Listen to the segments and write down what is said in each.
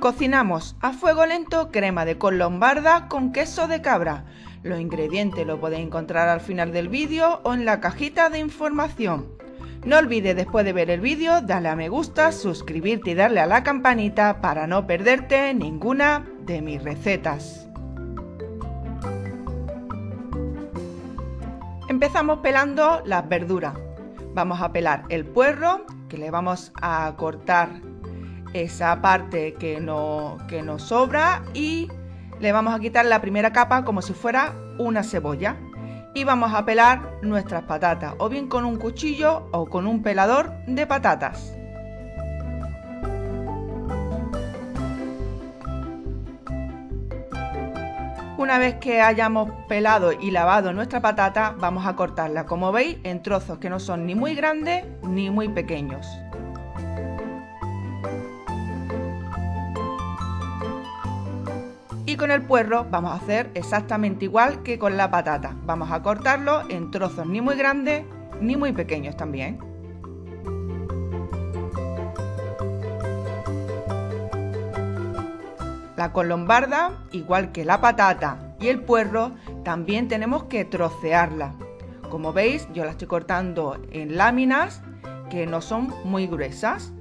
Cocinamos a fuego lento crema de col lombarda con queso de cabra. Los ingredientes los podéis encontrar al final del vídeo o en la cajita de información. No olvides, después de ver el vídeo, darle a me gusta, suscribirte y darle a la campanita para no perderte ninguna de mis recetas. Empezamos pelando las verduras. Vamos a pelar el puerro, que le vamos a cortar esa parte que nos sobra y le vamos a quitar la primera capa como si fuera una cebolla. Y vamos a pelar nuestras patatas, o bien con un cuchillo o con un pelador de patatas. Una vez que hayamos pelado y lavado nuestra patata, vamos a cortarla, como veis, en trozos que no son ni muy grandes ni muy pequeños. Y con el puerro vamos a hacer exactamente igual que con la patata. Vamos a cortarlo en trozos ni muy grandes ni muy pequeños también. La col lombarda, igual que la patata y el puerro, también tenemos que trocearla. Como veis, yo la estoy cortando en láminas que no son muy gruesas.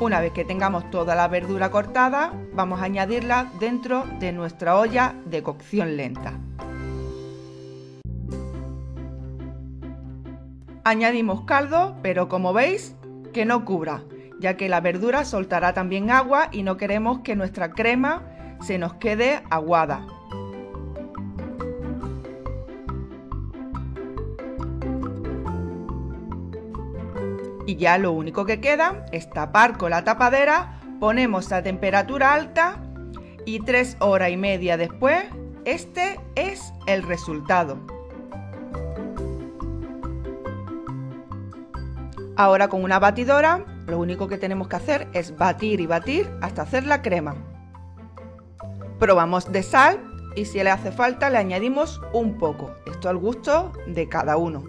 Una vez que tengamos toda la verdura cortada, vamos a añadirla dentro de nuestra olla de cocción lenta. Añadimos caldo, pero como veis, que no cubra, ya que la verdura soltará también agua y no queremos que nuestra crema se nos quede aguada. Y ya lo único que queda es tapar con la tapadera, ponemos a temperatura alta y 3 horas y media después, este es el resultado. Ahora con una batidora, lo único que tenemos que hacer es batir y batir hasta hacer la crema. Probamos de sal y si le hace falta le añadimos un poco, esto al gusto de cada uno.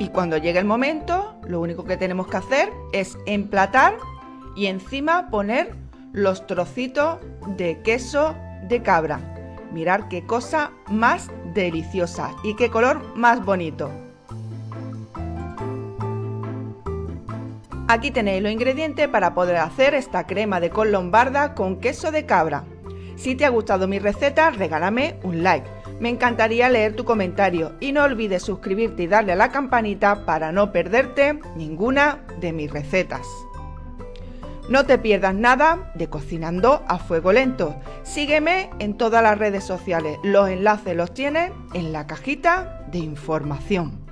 Y cuando llegue el momento, lo único que tenemos que hacer es emplatar y encima poner los trocitos de queso de cabra. Mirad qué cosa más deliciosa y qué color más bonito. Aquí tenéis los ingredientes para poder hacer esta crema de col lombarda con queso de cabra. Si te ha gustado mi receta, regálame un like. Me encantaría leer tu comentario y no olvides suscribirte y darle a la campanita para no perderte ninguna de mis recetas. No te pierdas nada de Cocinando a Fuego Lento. Sígueme en todas las redes sociales, los enlaces los tienes en la cajita de información.